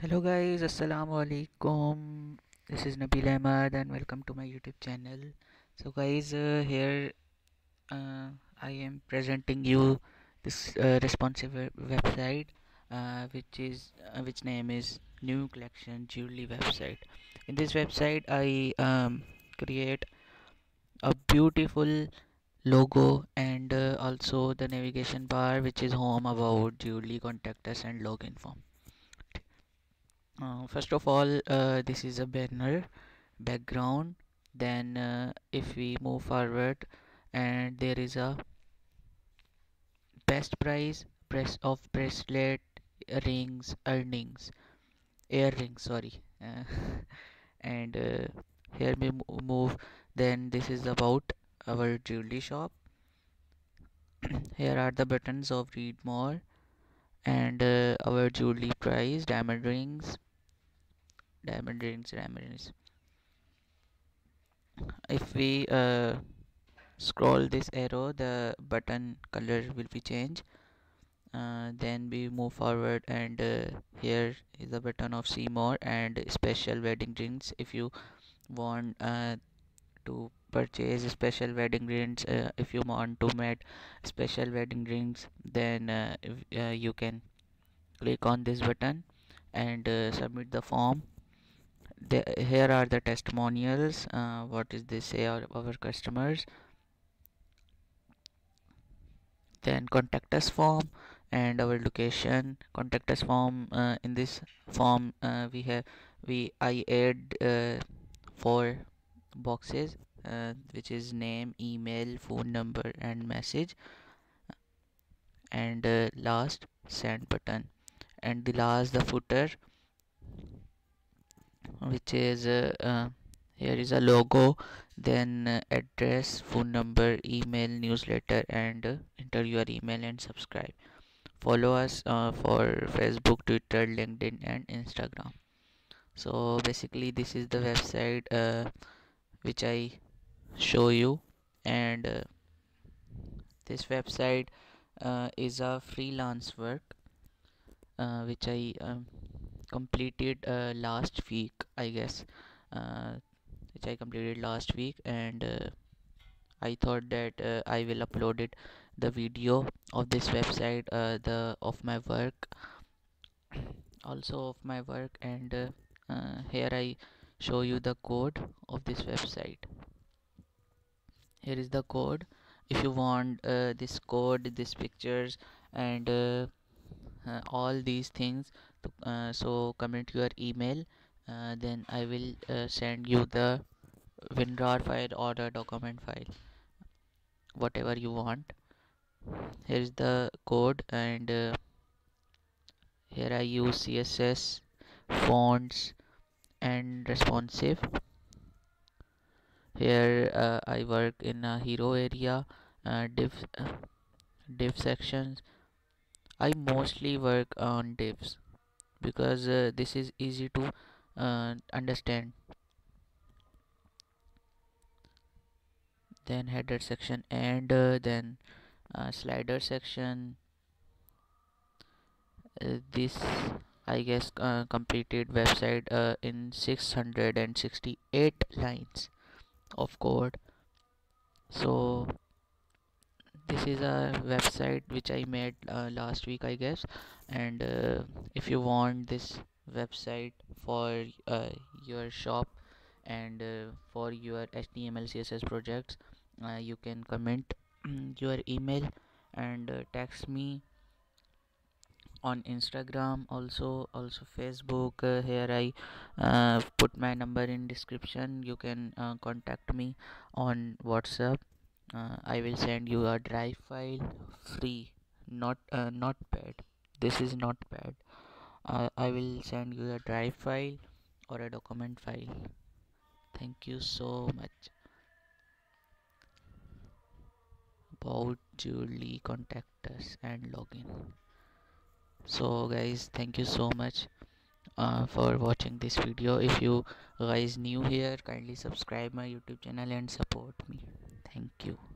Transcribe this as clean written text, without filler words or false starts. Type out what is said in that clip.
Hello guys, Assalamualaikum. This is Nabeel Ahmad and welcome to my YouTube channel. So guys, here I am presenting you this responsive website, which name is New Collection Jewelry website. In this website, I create a beautiful logo and also the navigation bar, which is home, about, jewelry, contact us, and login form. First of all, this is a banner background. Then if we move forward, and there is a best price, price of bracelet, rings, earrings, sorry. And here we move. Then this is about our jewelry shop. Here are the buttons of read more and our jewelry price, diamond rings. If we scroll this arrow, the button color will be changed. Then we move forward, and here is the button of see more and special wedding rings. If you want to purchase special wedding rings, if you want to make special wedding rings, then you can click on this button and submit the form. Here are the testimonials, what is they say our customers, then contact us form and our location. Contact us form, in this form I add 4 boxes, which is name, email, phone number, and message, and last send button, and the last the footer, which is here is a logo, then address, phone number, email, newsletter, and enter your email and subscribe. Follow us for Facebook, Twitter, LinkedIn, and Instagram. So basically this is the website which I show you, and this website is a freelance work which I completed last week, I guess, and I thought that I will upload it, the video of this website, of my work, and here I show you the code of this website. Here is the code. If you want this code, these pictures, and all these things, so comment your email, then I will send you the WinRAR file or the document file, whatever you want. Here is the code, and here I use CSS, fonts, and responsive. Here I work in a hero area, div sections. I mostly work on divs because this is easy to understand. Then header section, and then slider section. This, I guess, completed website in 668 lines of code. So this is a website which I made last week, I guess, and if you want this website for your shop and for your HTML CSS projects, you can comment your email and text me on Instagram, also Facebook. Here I put my number in description. You can contact me on WhatsApp. I will send you a drive file free, not paid. This is not paid. I will send you a drive file or a document file. Thank you so much. About Julie, contact us and login. So guys, thank you so much for watching this video. If you guys new here, kindly subscribe my YouTube channel and support me. Thank you.